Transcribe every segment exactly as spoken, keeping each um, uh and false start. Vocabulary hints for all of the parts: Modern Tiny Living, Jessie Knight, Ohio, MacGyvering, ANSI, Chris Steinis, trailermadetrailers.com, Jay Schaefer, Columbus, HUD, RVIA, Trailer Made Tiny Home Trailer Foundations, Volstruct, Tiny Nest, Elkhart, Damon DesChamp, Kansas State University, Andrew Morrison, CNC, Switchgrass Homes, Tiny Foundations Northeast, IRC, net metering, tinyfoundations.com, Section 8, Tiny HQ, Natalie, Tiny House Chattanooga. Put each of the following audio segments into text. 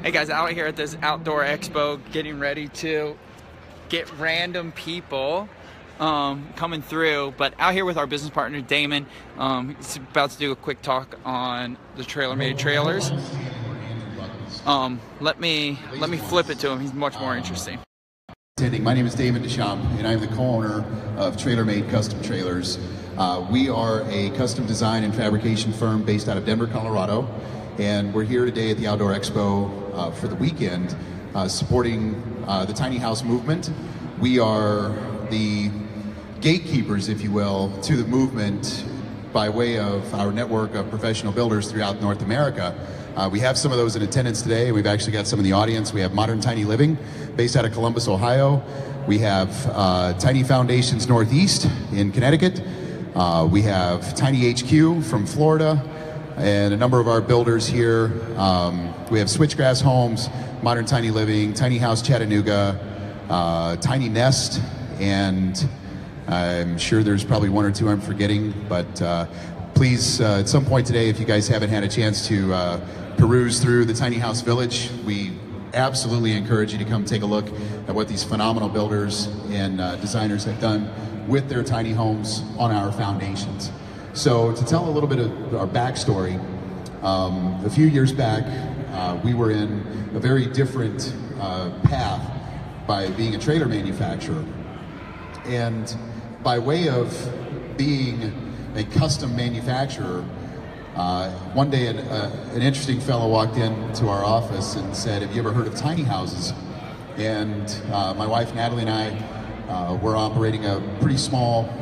Hey guys, out here at this outdoor expo, getting ready to get random people um, coming through, but out here with our business partner, Damon. Um, he's about to do a quick talk on the Trailer Made Trailers. Um, let me, let me flip it to him. He's much more interesting. My name is Damon DesChamp, and I'm the co-owner of Trailer Made Custom Trailers. Uh, we are a custom design and fabrication firm based out of Denver, Colorado. And we're here today at the Outdoor Expo uh, for the weekend, uh, supporting uh, the tiny house movement. We are the gatekeepers, if you will, to the movement by way of our network of professional builders throughout North America. Uh, we have some of those in attendance today. We've actually got some in the audience. We have Modern Tiny Living, based out of Columbus, Ohio. We have uh, Tiny Foundations Northeast in Connecticut. Uh, we have Tiny H Q from Florida, and a number of our builders here. Um, we have Switchgrass Homes, Modern Tiny Living, Tiny House Chattanooga, uh, Tiny Nest, and I'm sure there's probably one or two I'm forgetting, but uh, please, uh, at some point today, if you guys haven't had a chance to uh, peruse through the Tiny House Village, we absolutely encourage you to come take a look at what these phenomenal builders and uh, designers have done with their tiny homes on our foundations. So to tell a little bit of our backstory, um, a few years back, uh, we were in a very different uh, path by being a trailer manufacturer. And by way of being a custom manufacturer, uh, one day an, uh, an interesting fellow walked into our office and said, "Have you ever heard of tiny houses?" And uh, my wife Natalie and I uh, were operating a pretty small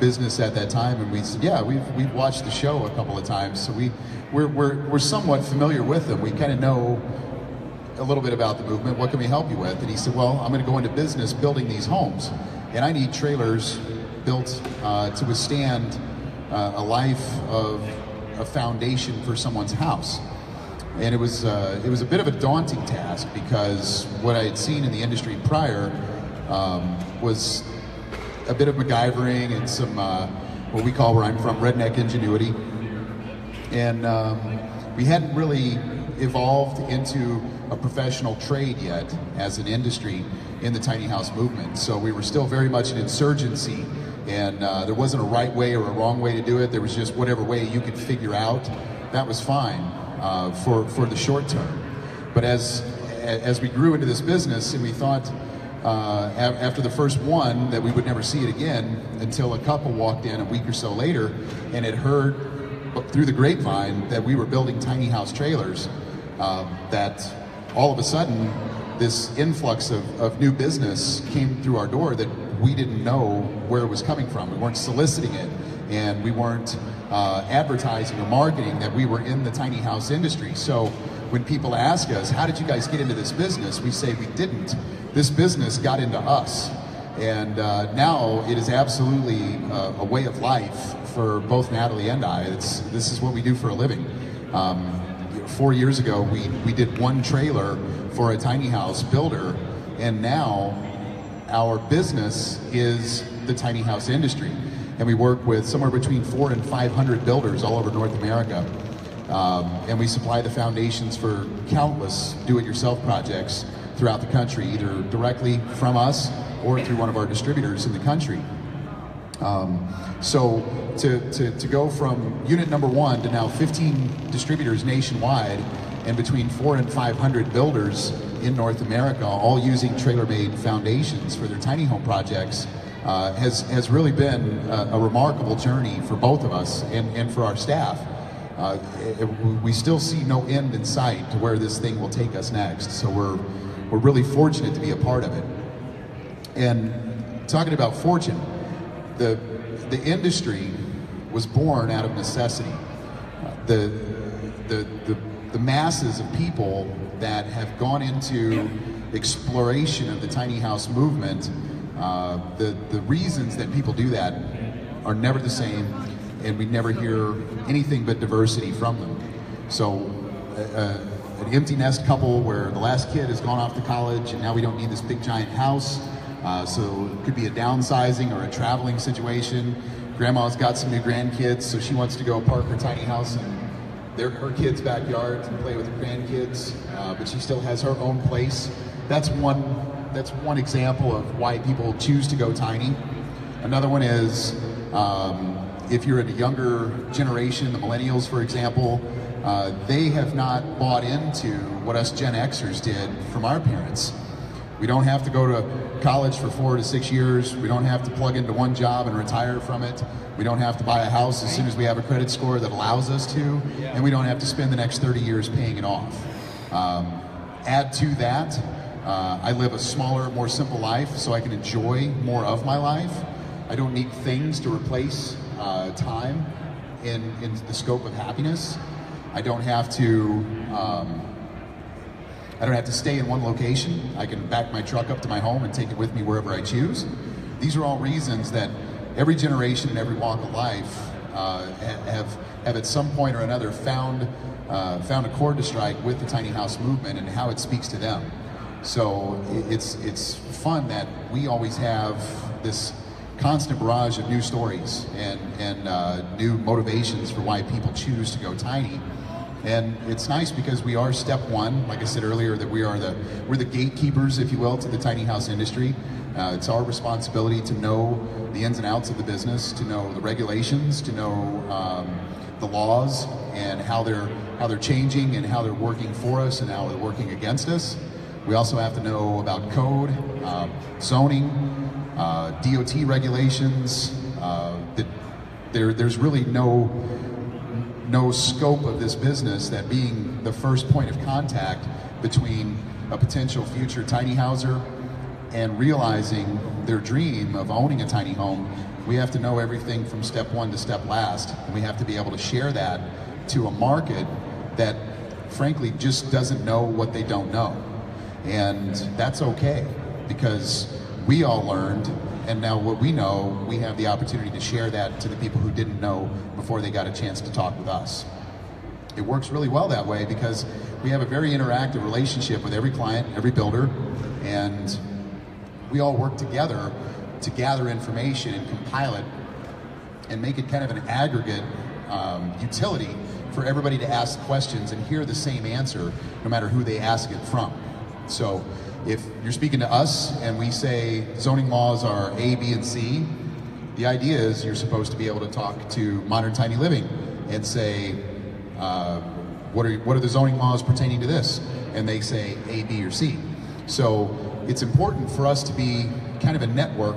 business at that time, and we said, yeah, we've, we've watched the show a couple of times, so we, we're, we're, we're somewhat familiar with them. We kind of know a little bit about the movement. What can we help you with? And he said, well, I'm going to go into business building these homes, and I need trailers built uh, to withstand uh, a life of a foundation for someone's house. And it was, uh, it was a bit of a daunting task, because what I had seen in the industry prior um, was a bit of MacGyvering and some uh, what we call, where I'm from, redneck ingenuity, and um, we hadn't really evolved into a professional trade yet as an industry in the tiny house movement. So we were still very much an insurgency, and uh, there wasn't a right way or a wrong way to do it. There was just whatever way you could figure out that was fine uh, for for the short term. But as as we grew into this business, and we thought, Uh, after the first one, that we would never see it again, until a couple walked in a week or so later and had heard through the grapevine that we were building tiny house trailers, um, that all of a sudden this influx of, of new business came through our door that we didn't know where it was coming from. We weren't soliciting it, and we weren't uh, advertising or marketing that we were in the tiny house industry. So when people ask us, how did you guys get into this business? We say we didn't. This business got into us. And uh, now it is absolutely uh, a way of life for both Natalie and I. It's, this is what we do for a living. Um, four years ago, we, we did one trailer for a tiny house builder, and now our business is the tiny house industry. And we work with somewhere between four and five hundred builders all over North America. Um, and we supply the foundations for countless do-it-yourself projects throughout the country, either directly from us or through one of our distributors in the country. Um, so to, to, to go from unit number one to now fifteen distributors nationwide, and between four and five hundred builders in North America, all using Trailer-Made Foundations for their tiny home projects, uh, has, has really been a, a remarkable journey for both of us and, and for our staff. Uh, it, we still see no end in sight to where this thing will take us next. So we're, we're really fortunate to be a part of it. And talking about fortune, the, the industry was born out of necessity. The, the, the, the masses of people that have gone into exploration of the tiny house movement, uh, the, the reasons that people do that are never the same, and we never hear anything but diversity from them. So uh, an empty nest couple where the last kid has gone off to college and now we don't need this big giant house. Uh, so it could be a downsizing or a traveling situation. Grandma's got some new grandkids, so she wants to go park her tiny house in their, her kids' backyards and play with her grandkids, uh, but she still has her own place. That's one, that's one example of why people choose to go tiny. Another one is um, if you're in a younger generation, the millennials, for example, uh, they have not bought into what us Gen Xers did from our parents. We don't have to go to college for four to six years. We don't have to plug into one job and retire from it. We don't have to buy a house as soon as we have a credit score that allows us to, and we don't have to spend the next thirty years paying it off. Um, add to that, uh, I live a smaller, more simple life, so I can enjoy more of my life. I don't need things to replace uh, time in, in the scope of happiness. I don't have to um, I don't have to stay in one location. I can back my truck up to my home and take it with me wherever I choose. These are all reasons that every generation and every walk of life uh, have, have at some point or another found, uh, found a chord to strike with the tiny house movement and how it speaks to them. So it's, it's fun that we always have this constant barrage of new stories and, and uh, new motivations for why people choose to go tiny. And it's nice because we are step one, like I said earlier, that we are the, we're the gatekeepers, if you will, to the tiny house industry. Uh, it's our responsibility to know the ins and outs of the business, to know the regulations, to know um, the laws and how they're, how they're changing and how they're working for us and how they're working against us. We also have to know about code, uh, zoning, uh, D O T regulations. Uh, that there, there's really no... no scope of this business that being the first point of contact between a potential future tiny houser and realizing their dream of owning a tiny home, we have to know everything from step one to step last. And we have to be able to share that to a market that frankly just doesn't know what they don't know. And that's okay, because we all learned, and now what we know, we have the opportunity to share that to the people who didn't know before they got a chance to talk with us. It works really well that way because we have a very interactive relationship with every client, every builder, and we all work together to gather information and compile it and make it kind of an aggregate um, utility for everybody to ask questions and hear the same answer no matter who they ask it from. So if you're speaking to us and we say zoning laws are A, B, and C, the idea is you're supposed to be able to talk to Modern Tiny Living and say, uh, what are what are the zoning laws pertaining to this? And they say A, B, or C. So it's important for us to be kind of a network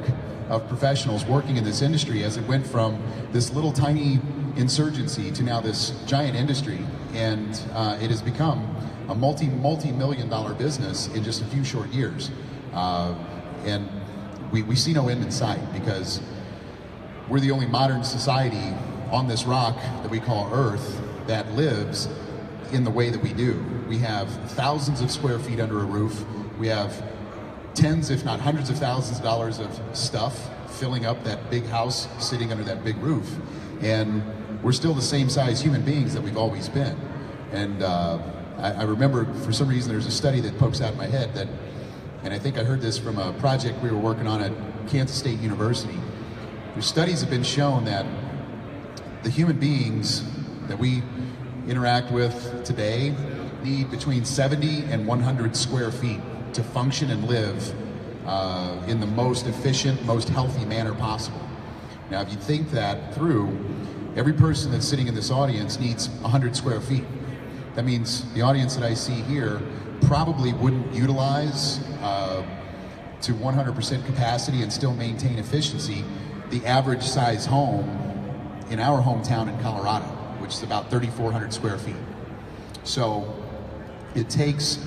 of professionals working in this industry, as it went from this little tiny insurgency to now this giant industry, and uh, it has become a multi, multi-million dollar business in just a few short years. Uh, and we, we see no end in sight because we're the only modern society on this rock that we call Earth that lives in the way that we do. We have thousands of square feet under a roof. We have tens, if not hundreds of thousands of dollars of stuff filling up that big house sitting under that big roof. And we're still the same size human beings that we've always been. And uh, I remember, for some reason, there's a study that pokes out in my head that, and I think I heard this from a project we were working on at Kansas State University. Their studies have been shown that the human beings that we interact with today need between seventy and one hundred square feet to function and live uh, in the most efficient, most healthy manner possible. Now, if you think that through, every person that's sitting in this audience needs one hundred square feet. That means the audience that I see here probably wouldn't utilize uh, to one hundred percent capacity and still maintain efficiency the average size home in our hometown in Colorado, which is about thirty-four hundred square feet. So it takes,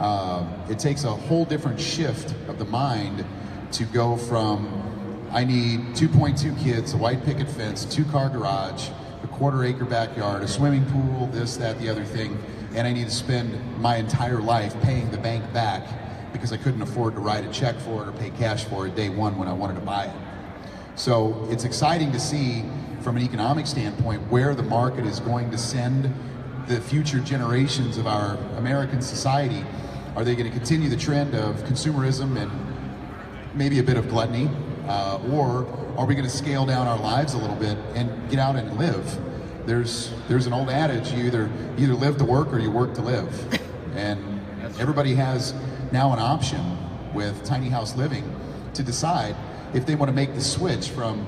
uh, it takes a whole different shift of the mind to go from, I need two point two kids, a white picket fence, two car garage, a quarter acre backyard, a swimming pool, this, that, the other thing, and I need to spend my entire life paying the bank back because I couldn't afford to write a check for it or pay cash for it day one when I wanted to buy it. So it's exciting to see from an economic standpoint where the market is going to send the future generations of our American society. Are they going to continue the trend of consumerism and maybe a bit of gluttony? Uh, or are we going to scale down our lives a little bit and get out and live? there's there's an old adage: you either either live to work or you work to live. And everybody has now an option with Tiny House Living to decide if they want to make the switch from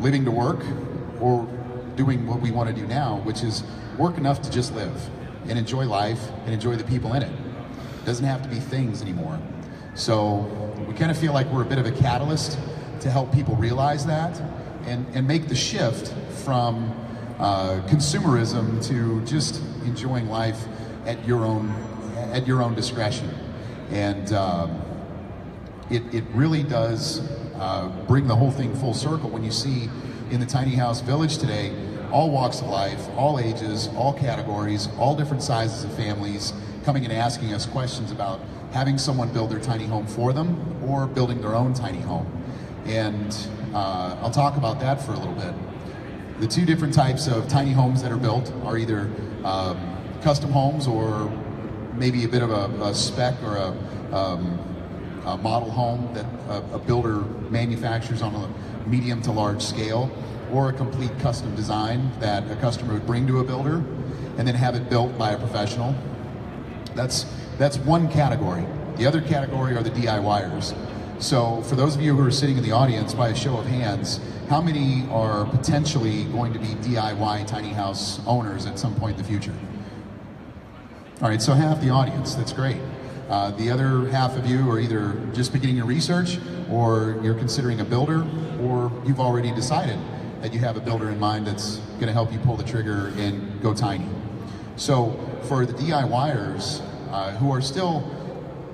living to work or doing what we want to do now, which is work enough to just live and enjoy life and enjoy the people in it. It doesn't have to be things anymore. So we kind of feel like we're a bit of a catalyst to help people realize that and, and make the shift from uh, consumerism to just enjoying life at your own, at your own discretion. And um, it, it really does uh, bring the whole thing full circle when you see in the tiny house village today, all walks of life, all ages, all categories, all different sizes of families coming and asking us questions about having someone build their tiny home for them or building their own tiny home. And uh, I'll talk about that for a little bit. The two different types of tiny homes that are built are either um, custom homes or maybe a bit of a, a spec or a, um, a model home that a, a builder manufactures on a medium to large scale, or a complete custom design that a customer would bring to a builder and then have it built by a professional. That's, that's one category. The other category are the DIYers. So for those of you who are sitting in the audience, by a show of hands, how many are potentially going to be D I Y tiny house owners at some point in the future? All right, so half the audience, that's great. Uh, the other half of you are either just beginning your research, or you're considering a builder, or you've already decided that you have a builder in mind that's gonna help you pull the trigger and go tiny. So for the DIYers, uh, who are still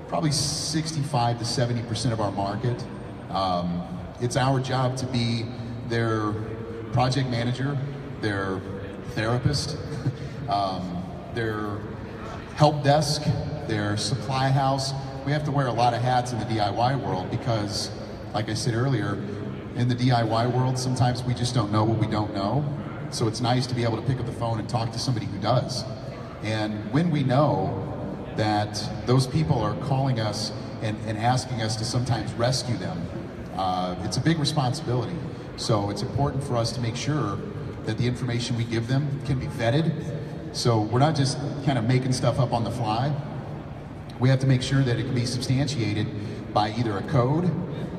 probably sixty-five to seventy percent of our market, um, it's our job to be their project manager, their therapist, um, their help desk, their supply house. We have to wear a lot of hats in the D I Y world because, like I said earlier, in the D I Y world, sometimes we just don't know what we don't know. So it's nice to be able to pick up the phone and talk to somebody who does. And when we know that those people are calling us and, and asking us to sometimes rescue them, uh, it's a big responsibility. So it's important for us to make sure that the information we give them can be vetted. So we're not just kind of making stuff up on the fly. We have to make sure that it can be substantiated by either a code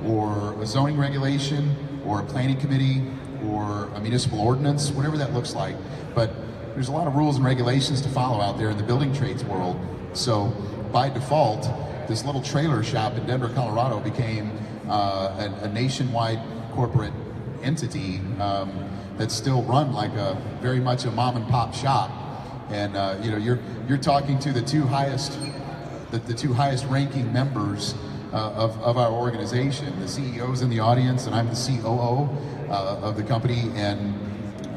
or a zoning regulation or a planning committee or a municipal ordinance, whatever that looks like. But there's a lot of rules and regulations to follow out there in the building trades world. So by default, this little trailer shop in Denver, Colorado became uh, a, a nationwide corporate entity um, that's still run like a very much a mom and pop shop. And uh, you know, you're you're talking to the two highest the, the two highest ranking members uh, of of our organization. The C E O's in the audience, and I'm the C O O uh, of the company. And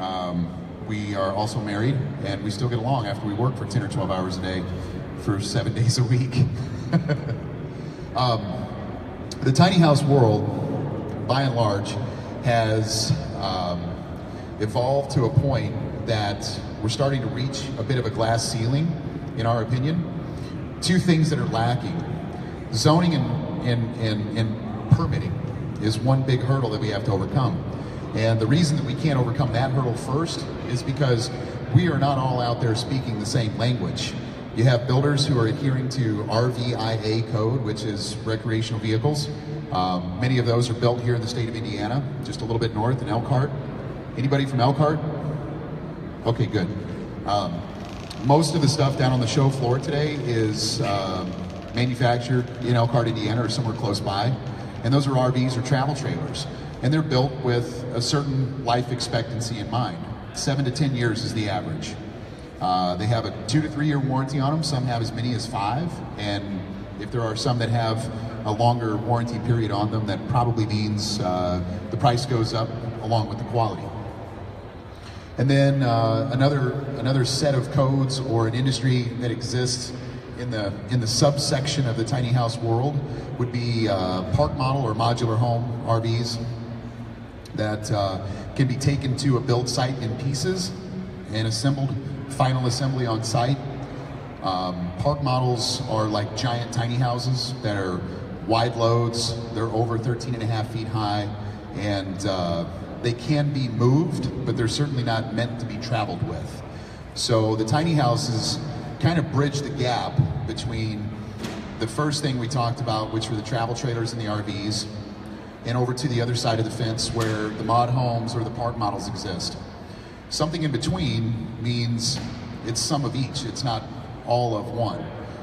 um, we are also married, and we still get along after we work for ten or twelve hours a day for seven days a week. um, the tiny house world, by and large, has um, evolved to a point that we're starting to reach a bit of a glass ceiling, in our opinion. Two things that are lacking. Zoning and, and, and, and permitting is one big hurdle that we have to overcome. And the reason that we can't overcome that hurdle first is because we are not all out there speaking the same language. You have builders who are adhering to R V I A code, which is recreational vehicles. Um, many of those are built here in the state of Indiana, just a little bit north in Elkhart. Anybody from Elkhart? Okay, good. Um, most of the stuff down on the show floor today is um, manufactured in Elkhart, Indiana, or somewhere close by. And those are R Vs or travel trailers. And they're built with a certain life expectancy in mind. Seven to ten years is the average. Uh, they have a two to three year warranty on them. Some have as many as five. And if there are some that have a longer warranty period on them, that probably means uh, the price goes up along with the quality. And then uh, another, another set of codes or an industry that exists in the, in the subsection of the tiny house world would be uh, park model or modular home R Vs that uh, can be taken to a build site in pieces and assembled. Final assembly on site. Um, park models are like giant tiny houses that are wide loads. They're over thirteen and a half feet high, and uh, They can be moved, but they're certainly not meant to be traveled with. So the tiny houses kind of bridge the gap between the first thing we talked about, which were the travel trailers and the R Vs, and over to the other side of the fence where the mod homes or the park models exist. Something in between means it's some of each, it's not all of one.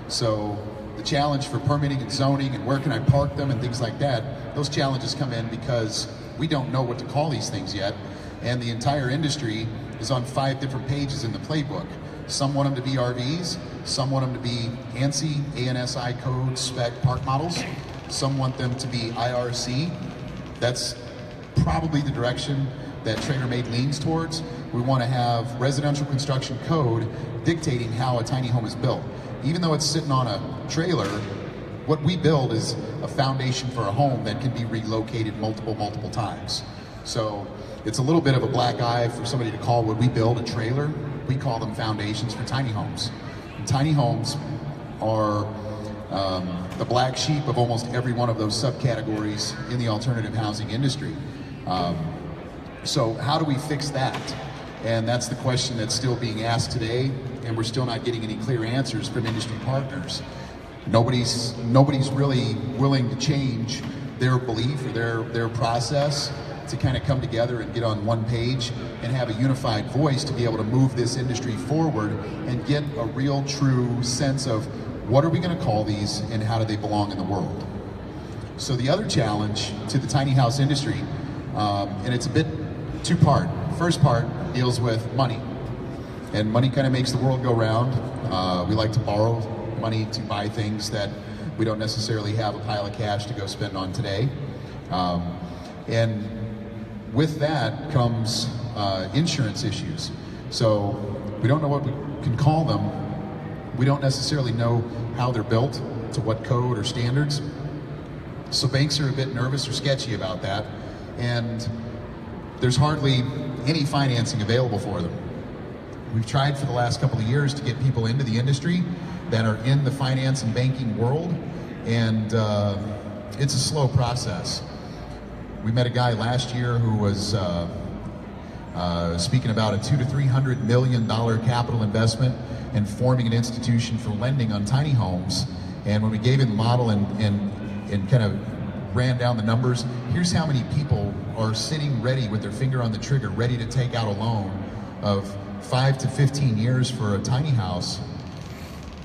So the challenge for permitting and zoning and where can I park them and things like that, those challenges come in because we don't know what to call these things yet, and the entire industry is on five different pages in the playbook. Some want them to be R Vs, some want them to be ANSI, A N S I code spec park models, some want them to be I R C. That's probably the direction that Trailer Made leans towards. We want to have residential construction code dictating how a tiny home is built. Even though it's sitting on a trailer, what we build is a foundation for a home that can be relocated multiple, multiple times. So it's a little bit of a black eye for somebody to call what we build a trailer. We call them foundations for tiny homes. And tiny homes are um, the black sheep of almost every one of those subcategories in the alternative housing industry. Um, so how do we fix that? And that's the question that's still being asked today, and we're still not getting any clear answers from industry partners. Nobody's, nobody's really willing to change their belief or their, their process to kind of come together and get on one page and have a unified voice to be able to move this industry forward and get a real true sense of what are we going to call these and how do they belong in the world. So the other challenge to the tiny house industry, um, and it's a bit two-part. First part deals with money, and money kind of makes the world go round. Uh, we like to borrow money to buy things that we don't necessarily have a pile of cash to go spend on today. Um, and with that comes uh, insurance issues. So we don't know what we can call them. We don't necessarily know how they're built, to what code or standards. So banks are a bit nervous or sketchy about that. And there's hardly any financing available for them. We've tried for the last couple of years to get people into the industry that are in the finance and banking world, and uh, it's a slow process. We met a guy last year who was uh, uh, speaking about a two to three hundred million dollar capital investment and forming an institution for lending on tiny homes. And when we gave him the model and, and, and kind of ran down the numbers, here's how many people are sitting ready with their finger on the trigger, ready to take out a loan of five to fifteen years for a tiny house.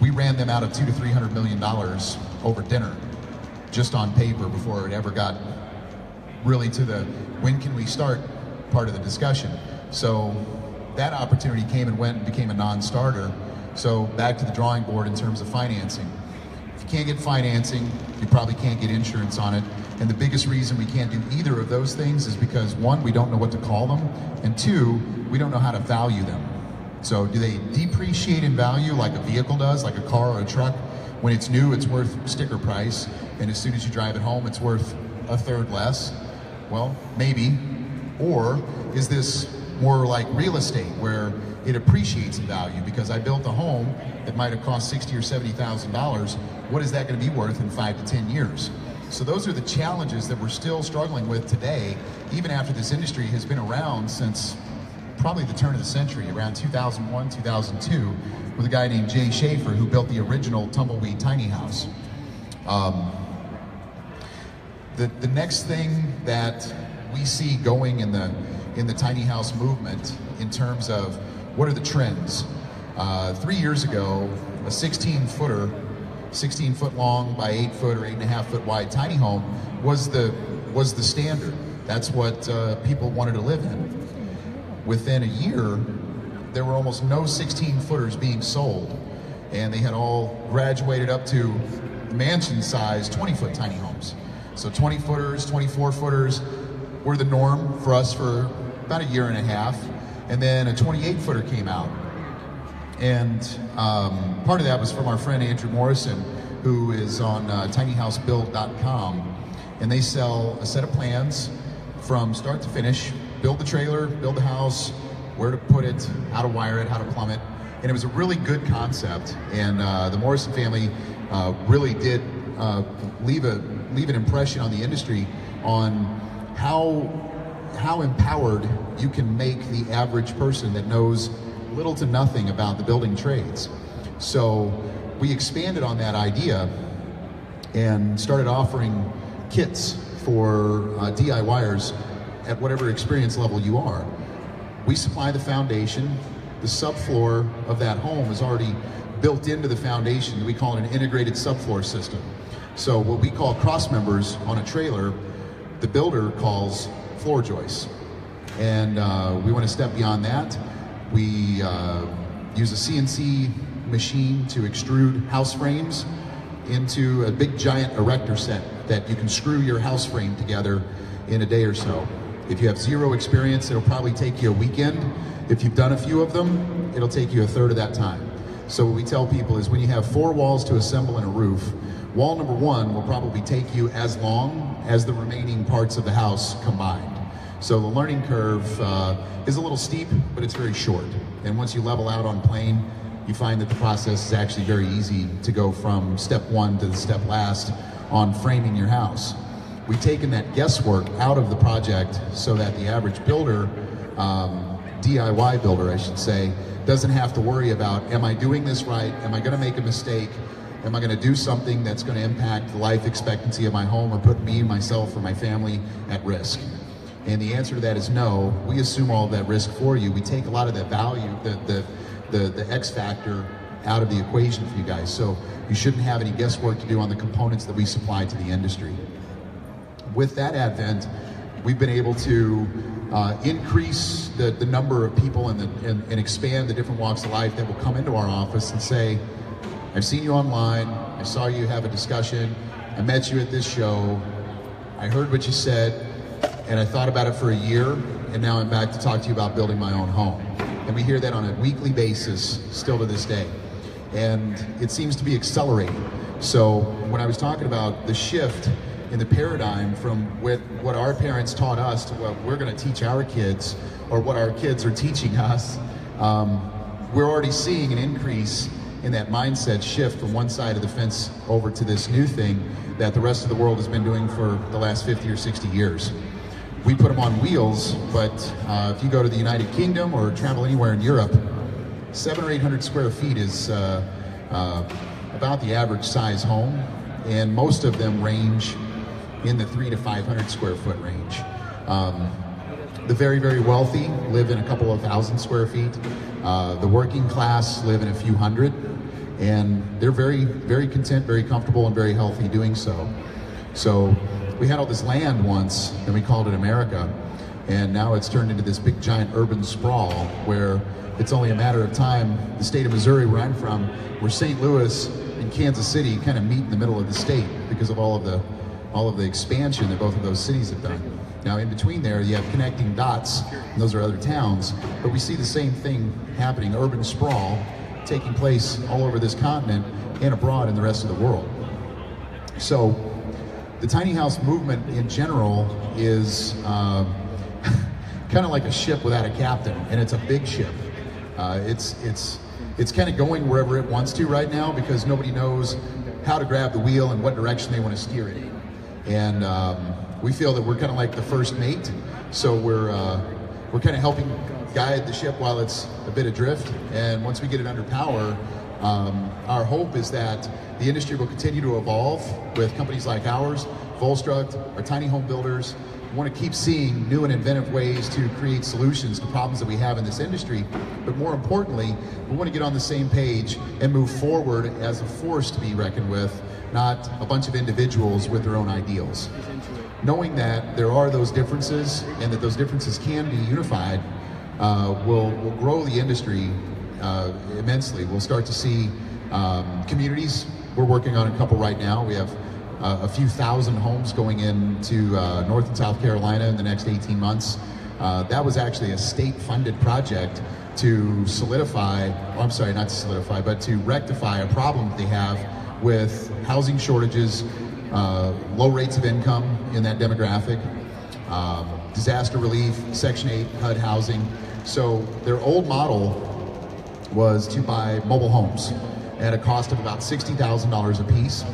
We ran them out of two to three hundred million dollars over dinner, just on paper, before it ever got really to the when can we start part of the discussion. So that opportunity came and went and became a non-starter. So back to the drawing board in terms of financing. If you can't get financing, you probably can't get insurance on it. And the biggest reason we can't do either of those things is because, one, we don't know what to call them, and two, we don't know how to value them. So do they depreciate in value like a vehicle does, like a car or a truck? When it's new, it's worth sticker price, and as soon as you drive it home, it's worth a third less. Well, maybe. Or is this more like real estate where it appreciates in value? Because I built a home that might have cost sixty thousand dollars or seventy thousand dollars. What is that going to be worth in five to ten years? So those are the challenges that we're still struggling with today, even after this industry has been around since probably the turn of the century, around two thousand one, two thousand two, with a guy named Jay Schaefer who built the original tumbleweed tiny house. Um, The, the next thing that we see going in the, in the tiny house movement in terms of what are the trends? Uh, three years ago, a sixteen footer, sixteen foot long by eight foot or eight and a half foot wide tiny home was the, was the standard. That's what uh, people wanted to live in. Within a year, there were almost no sixteen footers being sold, and they had all graduated up to mansion-sized twenty foot tiny homes. So twenty footers, twenty-four footers were the norm for us for about a year and a half. And then a twenty-eight footer came out. And um, part of that was from our friend Andrew Morrison, who is on uh, tiny house build dot com. And they sell a set of plans from start to finish, build the trailer, build the house, where to put it, how to wire it, how to plumb it. And it was a really good concept. And uh, the Morrison family uh, really did uh, leave a leave an impression on the industry on how how empowered you can make the average person that knows little to nothing about the building trades. So we expanded on that idea and started offering kits for uh, D I Y ers at whatever experience level you are. We supply the foundation. The subfloor of that home is already built into the foundation. We call it an integrated subfloor system. So what we call cross members on a trailer, the builder calls floor joists. And uh, we went a step beyond that. We uh, use a C N C machine to extrude house frames into a big giant erector set that you can screw your house frame together in a day or so. If you have zero experience, it'll probably take you a weekend. If you've done a few of them, it'll take you a third of that time. So what we tell people is when you have four walls to assemble in a roof, wall number one will probably take you as long as the remaining parts of the house combined. So the learning curve uh, is a little steep, but it's very short. And once you level out on plane, you find that the process is actually very easy to go from step one to the step last on framing your house. We've taken that guesswork out of the project so that the average builder, um, D I Y builder I should say, doesn't have to worry about, am I doing this right? Am I gonna make a mistake? Am I gonna do something that's gonna impact the life expectancy of my home or put me, myself, or my family at risk? And the answer to that is no. We assume all of that risk for you. We take a lot of that value, the, the The, the X factor out of the equation for you guys. So you shouldn't have any guesswork to do on the components that we supply to the industry. With that advent, we've been able to uh, increase the, the number of people and, the, and, and expand the different walks of life that will come into our office and say, I've seen you online, I saw you have a discussion, I met you at this show, I heard what you said, and I thought about it for a year, and now I'm back to talk to you about building my own home. And we hear that on a weekly basis still to this day. And it seems to be accelerating. So when I was talking about the shift in the paradigm from what, what our parents taught us to what we're gonna teach our kids, or what our kids are teaching us, um, we're already seeing an increase in that mindset shift from one side of the fence over to this new thing that the rest of the world has been doing for the last fifty or sixty years. We put them on wheels, but uh, if you go to the United Kingdom or travel anywhere in Europe, seven or eight hundred square feet is uh, uh, about the average size home, and most of them range in the three to five hundred square foot range. Um, the very, very wealthy live in a couple of thousand square feet. Uh, the working class live in a few hundred, and they're very, very content, very comfortable, and very healthy doing so. So. We had all this land once, and we called it America, and now it's turned into this big giant urban sprawl where it's only a matter of time. The state of Missouri, where I'm from, where Saint Louis and Kansas City kind of meet in the middle of the state because of all of the all of the expansion that both of those cities have done. Now in between there, you have connecting dots, and those are other towns, but we see the same thing happening, urban sprawl taking place all over this continent and abroad in the rest of the world. So the tiny house movement in general is uh, kind of like a ship without a captain, and it's a big ship. Uh, it's it's it's kind of going wherever it wants to right now because nobody knows how to grab the wheel and what direction they want to steer it in. And um, we feel that we're kind of like the first mate, so we're uh, we're kind of helping guide the ship while it's a bit adrift. And once we get it under power, um, our hope is that the industry will continue to evolve with companies like ours, Volstruct, our tiny home builders. We want to keep seeing new and inventive ways to create solutions to problems that we have in this industry. But more importantly, we want to get on the same page and move forward as a force to be reckoned with, not a bunch of individuals with their own ideals. Knowing that there are those differences and that those differences can be unified uh, will, will grow the industry uh, immensely. We'll start to see um, communities. We're working on a couple right now. We have uh, a few thousand homes going into uh, North and South Carolina in the next eighteen months. Uh, that was actually a state-funded project to solidify, oh, I'm sorry, not to solidify, but to rectify a problem that they have with housing shortages, uh, low rates of income in that demographic, um, disaster relief, Section eight, H U D housing. So their old model was to buy mobile homes at a cost of about sixty thousand dollars a piece.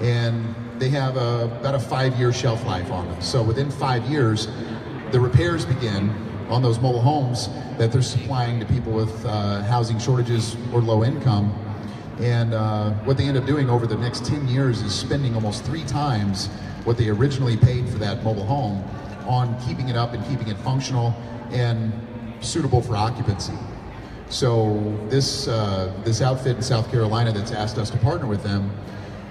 And they have a, about a five year shelf life on them. So within five years, the repairs begin on those mobile homes that they're supplying to people with uh, housing shortages or low income. And uh, what they end up doing over the next ten years is spending almost three times what they originally paid for that mobile home on keeping it up and keeping it functional and suitable for occupancy. So this, uh, this outfit in South Carolina that's asked us to partner with them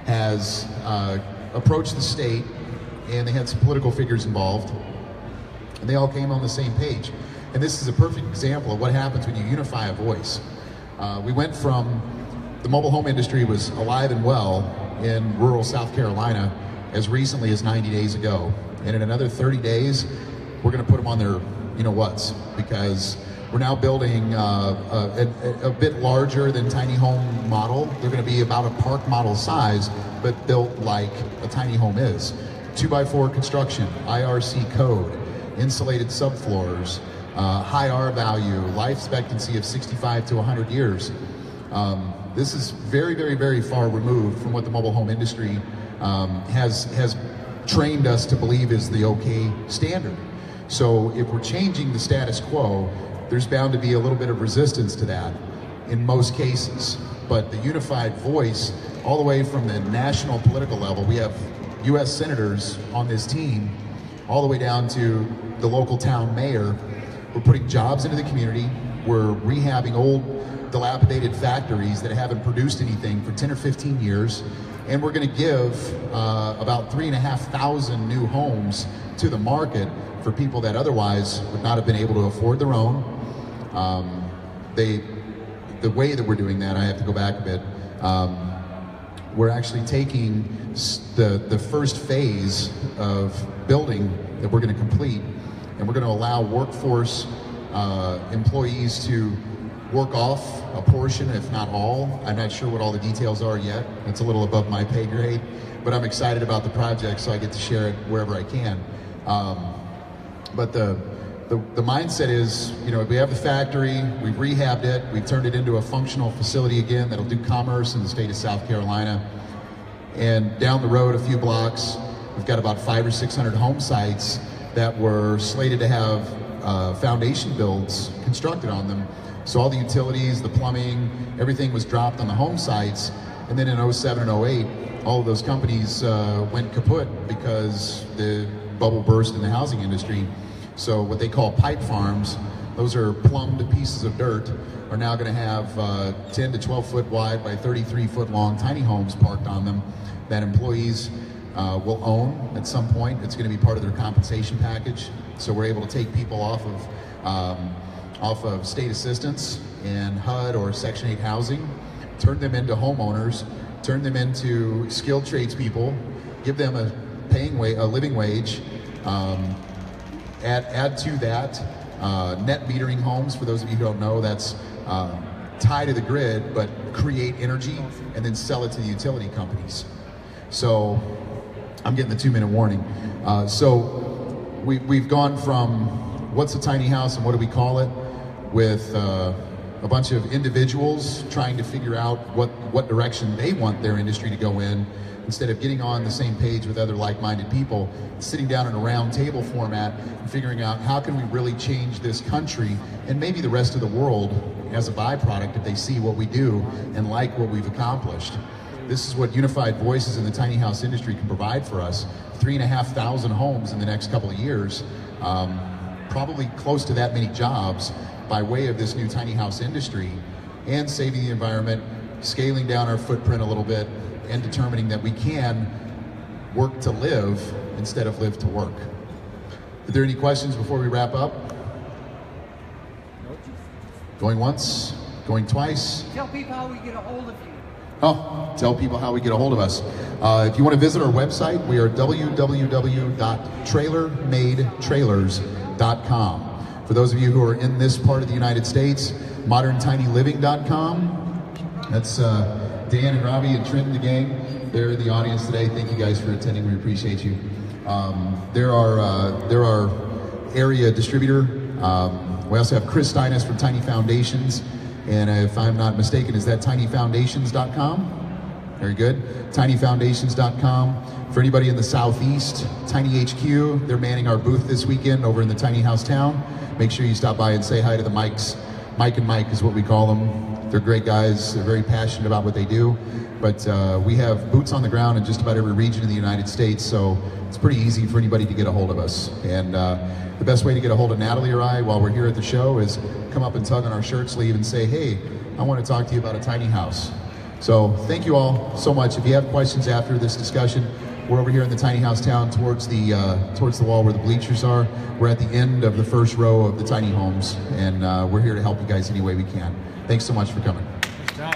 has uh, approached the state, and they had some political figures involved, and they all came on the same page. And this is a perfect example of what happens when you unify a voice. Uh, we went from the mobile home industry was alive and well in rural South Carolina as recently as ninety days ago. And in another thirty days, we're gonna put them on their you-know-whats, because we're now building uh, a, a bit larger than tiny home model. They're gonna be about a park model size, but built like a tiny home is. Two by four construction, I R C code, insulated subfloors, uh, high R value, life expectancy of sixty-five to one hundred years. Um, this is very, very, very far removed from what the mobile home industry um, has, has trained us to believe is the okay standard. So if we're changing the status quo, there's bound to be a little bit of resistance to that in most cases. But the unified voice, all the way from the national political level, we have U S senators on this team, all the way down to the local town mayor. We're putting jobs into the community. We're rehabbing old, dilapidated factories that haven't produced anything for ten or fifteen years. And we're gonna give uh, about three and a half thousand new homes to the market for people that otherwise would not have been able to afford their own. Um, they, the way that we're doing that, I have to go back a bit. Um, we're actually taking the, the first phase of building that we're gonna complete, and we're gonna allow workforce uh, employees to work off a portion, if not all. I'm not sure what all the details are yet. It's a little above my pay grade, but I'm excited about the project, so I get to share it wherever I can. Um, but the, the, the mindset is, you know, we have the factory, we've rehabbed it, we've turned it into a functional facility again that'll do commerce in the state of South Carolina. And down the road, a few blocks, we've got about five or six hundred home sites that were slated to have uh, foundation builds constructed on them. So all the utilities, the plumbing, everything was dropped on the home sites. And then in oh seven and oh eight, all of those companies uh, went kaput because the bubble burst in the housing industry. So what they call pipe farms, those are plumbed pieces of dirt, are now gonna have uh, ten to twelve foot wide by thirty-three foot long tiny homes parked on them that employees uh, will own at some point. It's gonna be part of their compensation package. So we're able to take people off of um, off of state assistance and H U D or Section eight housing, turn them into homeowners, turn them into skilled tradespeople, give them a paying wa- a living wage, um, add, add to that uh, net metering homes. For those of you who don't know, that's uh, tied to the grid, but create energy and then sell it to the utility companies. So I'm getting the two minute warning. Uh, so we, we've gone from what's a tiny house and what do we call it, with uh, a bunch of individuals trying to figure out what, what direction they want their industry to go in, instead of getting on the same page with other like-minded people, sitting down in a round table format and figuring out how can we really change this country and maybe the rest of the world as a byproduct if they see what we do and like what we've accomplished. This is what unified voices in the tiny house industry can provide for us. Three and a half thousand homes in the next couple of years. Um, probably close to that many jobs by way of this new tiny house industry, and saving the environment, scaling down our footprint a little bit, and determining that we can work to live instead of live to work. Are there any questions before we wrap up? Going once, going twice. Tell people how we get a hold of you. Oh, tell people how we get a hold of us. Uh, if you want to visit our website, we are w w w dot trailer made trailers dot com. For those of you who are in this part of the United States, modern tiny living dot com. That's uh, Dan and Robbie and Trent and the gang. They're in the audience today. Thank you guys for attending. We appreciate you. Um, there are uh, there are area distributor. Um, we also have Chris Steinis from Tiny Foundations. And if I'm not mistaken, is that tiny foundations dot com? Very good. tiny foundations dot com. For anybody in the Southeast, Tiny H Q, they're manning our booth this weekend over in the Tiny House town. Make sure you stop by and say hi to the Mikes. Mike and Mike is what we call them. They're great guys. They're very passionate about what they do. But uh, we have boots on the ground in just about every region of the United States, so it's pretty easy for anybody to get a hold of us. And uh, the best way to get a hold of Natalie or I while we're here at the show is come up and tug on our shirt sleeve and say, hey, I want to talk to you about a tiny house. So thank you all so much. If you have questions after this discussion, we're over here in the tiny house town towards the uh, towards the wall where the bleachers are. We're at the end of the first row of the tiny homes, and uh, we're here to help you guys any way we can. Thanks so much for coming. Nice job.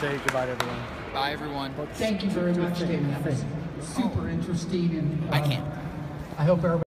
Say goodbye to everyone. Bye, everyone. Thank you very much, Damon. That was super interesting. And, uh, I can't. I hope everybody.